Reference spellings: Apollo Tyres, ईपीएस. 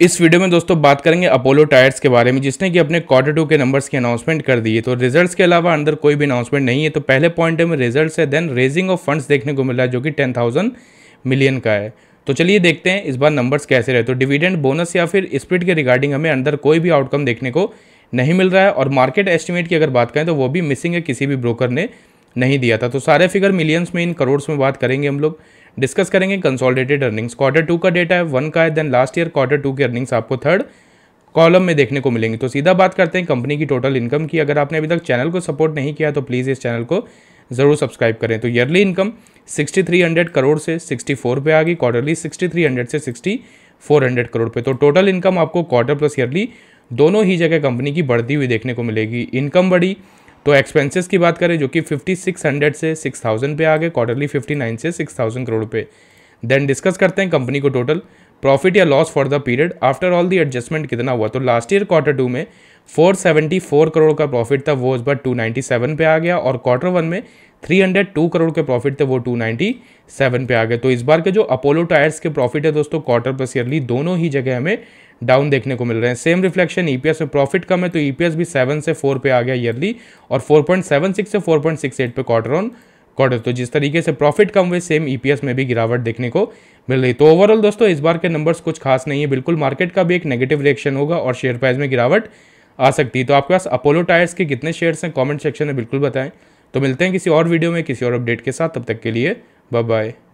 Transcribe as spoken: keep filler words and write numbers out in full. इस वीडियो में दोस्तों बात करेंगे अपोलो टायर्स के बारे में, जिसने कि अपने क्वार्टर टू के नंबर्स की अनाउंसमेंट कर दी है। तो रिजल्ट्स के अलावा अंदर कोई भी अनाउंसमेंट नहीं है। तो पहले पॉइंट में रिजल्ट्स है, देन रेजिंग ऑफ फंड्स देखने को मिल रहा है जो कि टेन थाउजेंड मिलियन का है। तो चलिए देखते हैं इस बार नंबर्स कैसे रहे। तो डिविडेंड, बोनस या फिर स्प्लिट के रिगार्डिंग हमें अंदर कोई भी आउटकम देखने को नहीं मिल रहा है, और मार्केट एस्टिमेट की अगर बात करें तो वो भी मिसिंग है, किसी भी ब्रोकर ने नहीं दिया था। तो सारे फिगर मिलियंस में, इन करोड़्स में बात करेंगे हम लोग। डिस्कस करेंगे कंसोलिडेटेड अर्निंग्स, क्वार्टर टू का डेटा है, वन का है, then last year quarter two की अर्निंग्स आपको थर्ड कॉलम में देखने को मिलेंगी। तो सीधा बात करते हैं कंपनी की टोटल इनकम की। अगर आपने अभी तक चैनल को सपोर्ट नहीं किया तो प्लीज़ इस चैनल को ज़रूर सब्सक्राइब करें। तो yearly income sixty three hundred crore से सिक्सटी फोर पे आ गई, क्वार्टरली सिक्सटी थ्री हंड्रेड से सिक्सटी फोर हंड्रेड करोड़ पे। तो टोटल इनकम आपको क्वार्टर प्लस ईयरली दोनों ही जगह कंपनी की बढ़ती हुई देखने को मिलेगी। इनकम बढ़ी तो एक्सपेंसेस की बात करें जो कि फिफ्टी सिक्स हंड्रेड से सिक्स थाउजेंड पे आ गए, क्वार्टरली फिफ्टी नाइन से सिक्स थाउजेंड करोड़ पे। देन डिस्कस करते हैं कंपनी को टोटल प्रॉफिट या loss for the period after all the adjustment कितना हुआ। तो लास्ट ईयर क्वार्टर टू में फोर सेवेंटी फोर करोड़ का प्रॉफिट था, वो इस बार टू नाइन्टी सेवन पे आ गया, और क्वार्टर वन में थ्री हंड्रेड टू करोड़ के प्रॉफिट थे, वो टू नाइन्टी सेवन पे आ गए। तो इस बार के जो अपोलो टायर्स के प्रॉफिट है दोस्तों, क्वार्टर प्लस ईयरली दोनों ही जगह हमें डाउन देखने को मिल रहे हैं। सेम रिफ्लेक्शन ईपीएस में, प्रॉफिट कम है तो ईपीएस भी सेवन से फोर पे आ गया ईयरली, और फोर पॉइंट सेवन सिक्स से फोर पॉइंट सिक्स एट पे क्वार्टर ऑन क्वार्टर। तो जिस तरीके से प्रॉफिट कम हुए, सेम ईपीएस में भी गिरावट देखने को मिल रही। तो ओवरऑल दोस्तों इस बार के नंबर्स कुछ खास नहीं है, बिल्कुल मार्केट का भी एक नेगेटिव रिएक्शन होगा और शेयर प्राइस में गिरावट आ सकती है। तो आपके पास अपोलो टायर्स के कितने शेयर्स हैं, कॉमेंट सेक्शन में बिल्कुल बताएं। तो मिलते हैं किसी और वीडियो में किसी और अपडेट के साथ, तब तक के लिए बाय बाय।